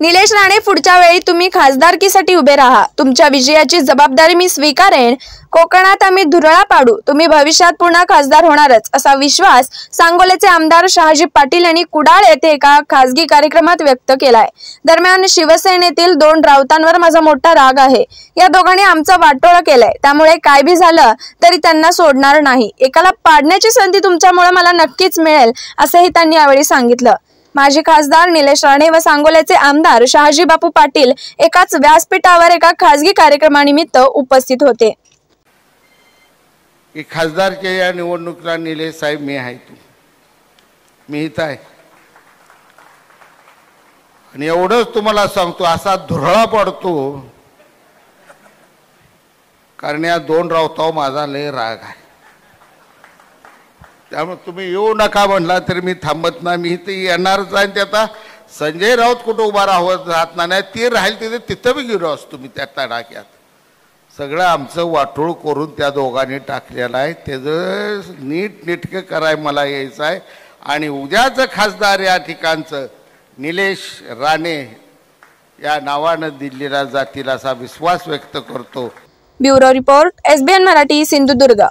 निलेश राणे, पुढच्या वेळी तुम्ही खासदारकीसाठी उभे राहा, तुमच्या विजयाची जबाबदारी मी स्वीकारेन, कोकणात आम्ही धुरळा पाडू, तुम्ही भविष्यात पुन्हा खासदार होणारच असा विश्वास सांगोल्याचे आमदार शहाजी पाटील यांनी कुडाळ येथे एका खासगी कार्यक्रमात व्यक्त केलाय। दरम्यान शिवसेनेतील दोन राऊतांवर माझा मोठा राग आहे, या दोघांनी आमचा वाटोळा केलाय, त्यामुळे काय भी झालं तरी त्यांना सोडणार नाही, एकाला पाडण्याची संधी तुमच्यामुळे मला नक्कीच मिळेल असेही त्यांनी यावेळी सांगितलं। माजी खासदार निलेश राणे व सांगोल्याचे आमदार शहाजी बापू पाटील एकाच व्यासपीठावर एका खासगी कार्यक्रमानिमित्त उपस्थित होते। खासदारच्या या निवडणुकीला निलेश साहेब मी आहे, तू मी इथं आहे आणि एवढंच तुम्हाला सांगतो, असा धुरळा पडतो कारण या दोन रावताव माझा लय राग आहे, त्यामुळे तुम्ही येऊ नका म्हणला तरी मी थांबत नाही, मी इथे येणारच आहे। ते आता संजय राऊत कुठं उभा राहत नाही, ते राहील तिथे तिथं बी गेलो असतो मी, त्या तडाख्यात सगळं आमचं वाटोळ करून त्या दोघांनी टाकलेलं आहे, त्याचं नीटनेटकं कराय मला यायचं आहे आणि उद्याचं खासदार या ठिकाणचं निलेश राणे या नावानं दिलेला जातील असा विश्वास व्यक्त करतो। Bureau report, SBN Marathi, Sindhudurg.